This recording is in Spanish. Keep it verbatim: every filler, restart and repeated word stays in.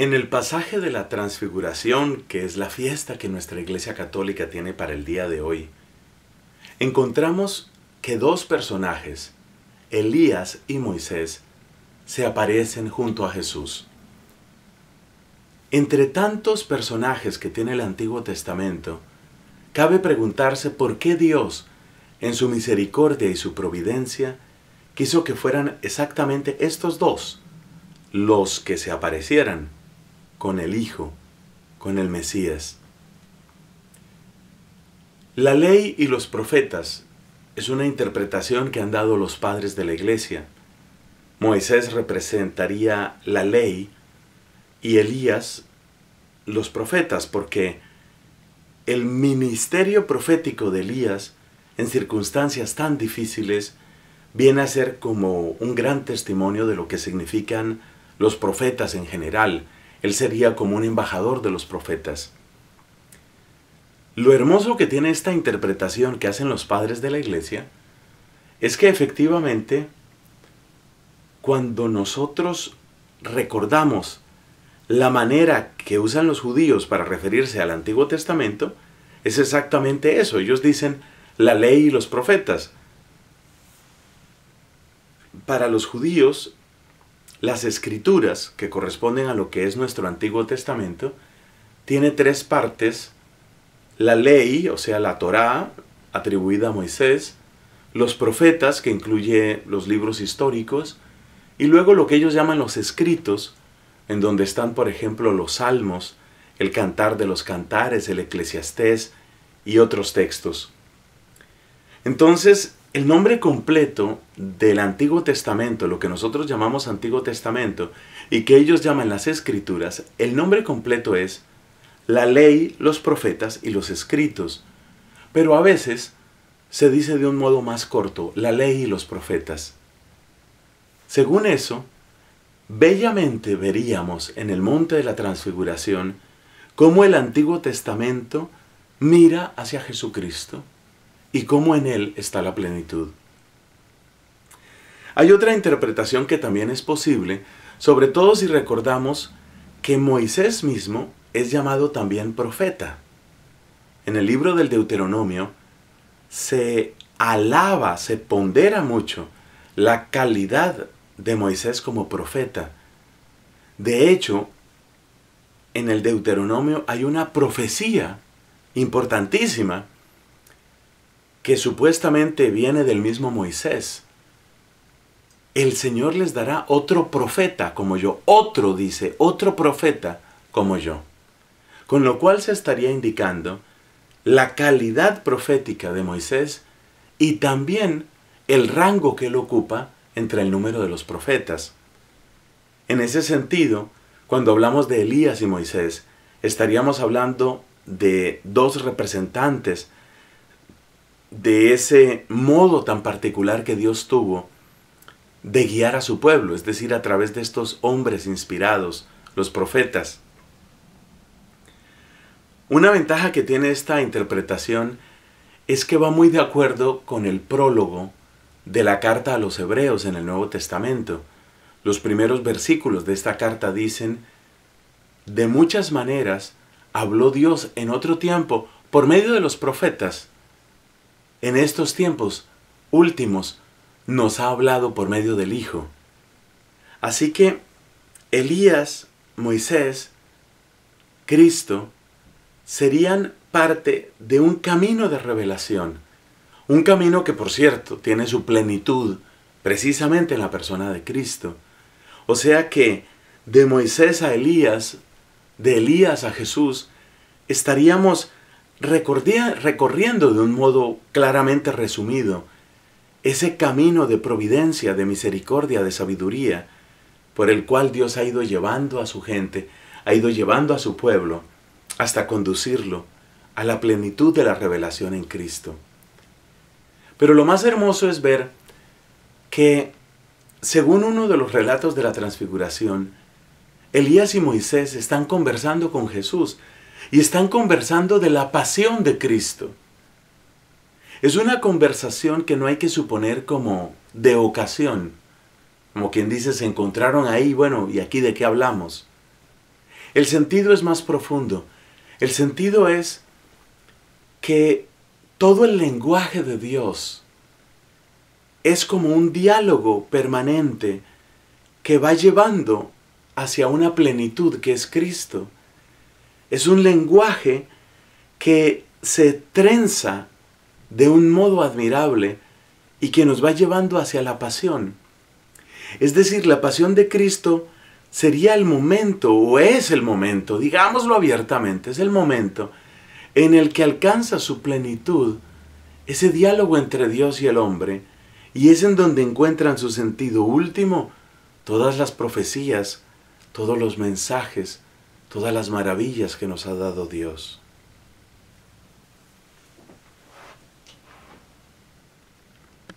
En el pasaje de la Transfiguración, que es la fiesta que nuestra Iglesia Católica tiene para el día de hoy, encontramos que dos personajes, Elías y Moisés, se aparecen junto a Jesús. Entre tantos personajes que tiene el Antiguo Testamento, cabe preguntarse por qué Dios, en su misericordia y su providencia, quiso que fueran exactamente estos dos los que se aparecieran con el Hijo, con el Mesías. La ley y los profetas es una interpretación que han dado los padres de la Iglesia. Moisés representaría la ley y Elías los profetas, porque el ministerio profético de Elías en circunstancias tan difíciles viene a ser como un gran testimonio de lo que significan los profetas en general. Él sería como un embajador de los profetas. Lo hermoso que tiene esta interpretación que hacen los padres de la Iglesia es que efectivamente, cuando nosotros recordamos la manera que usan los judíos para referirse al Antiguo Testamento, es exactamente eso. Ellos dicen la ley y los profetas. Para los judíos, las escrituras, que corresponden a lo que es nuestro Antiguo Testamento, tiene tres partes: la ley, o sea, la Torá, atribuida a Moisés, los profetas, que incluye los libros históricos, y luego lo que ellos llaman los escritos, en donde están, por ejemplo, los Salmos, el Cantar de los Cantares, el Eclesiastés y otros textos. Entonces, el nombre completo del Antiguo Testamento, lo que nosotros llamamos Antiguo Testamento y que ellos llaman las Escrituras, el nombre completo es la ley, los profetas y los escritos. Pero a veces se dice de un modo más corto, la ley y los profetas. Según eso, bellamente veríamos en el Monte de la Transfiguración cómo el Antiguo Testamento mira hacia Jesucristo y cómo en Él está la plenitud. Hay otra interpretación que también es posible, sobre todo si recordamos que Moisés mismo es llamado también profeta. En el libro del Deuteronomio se alaba, se pondera mucho la calidad de Moisés como profeta. De hecho, en el Deuteronomio hay una profecía importantísima que supuestamente viene del mismo Moisés. El Señor les dará otro profeta como yo. Otro, dice, otro profeta como yo. Con lo cual se estaría indicando la calidad profética de Moisés y también el rango que él ocupa entre el número de los profetas. En ese sentido, cuando hablamos de Elías y Moisés, estaríamos hablando de dos representantes de ese modo tan particular que Dios tuvo de guiar a su pueblo, es decir, a través de estos hombres inspirados, los profetas. Una ventaja que tiene esta interpretación es que va muy de acuerdo con el prólogo de la carta a los hebreos en el Nuevo Testamento. Los primeros versículos de esta carta dicen: de muchas maneras habló Dios en otro tiempo por medio de los profetas. En estos tiempos últimos nos ha hablado por medio del Hijo. Así que Elías, Moisés, Cristo serían parte de un camino de revelación. Un camino que, por cierto, tiene su plenitud precisamente en la persona de Cristo. O sea que de Moisés a Elías, de Elías a Jesús, estaríamos recorriendo de un modo claramente resumido ese camino de providencia, de misericordia, de sabiduría, por el cual Dios ha ido llevando a su gente, ha ido llevando a su pueblo, hasta conducirlo a la plenitud de la revelación en Cristo. Pero lo más hermoso es ver que, según uno de los relatos de la Transfiguración, Elías y Moisés están conversando con Jesús y están conversando de la pasión de Cristo. Es una conversación que no hay que suponer como de ocasión, como quien dice, se encontraron ahí, bueno, ¿y aquí de qué hablamos? El sentido es más profundo. El sentido es que todo el lenguaje de Dios es como un diálogo permanente que va llevando hacia una plenitud que es Cristo. Es un lenguaje que se trenza de un modo admirable y que nos va llevando hacia la pasión. Es decir, la pasión de Cristo sería el momento, o es el momento, digámoslo abiertamente, es el momento en el que alcanza su plenitud ese diálogo entre Dios y el hombre, y es en donde encuentran su sentido último todas las profecías, todos los mensajes, todas las maravillas que nos ha dado Dios.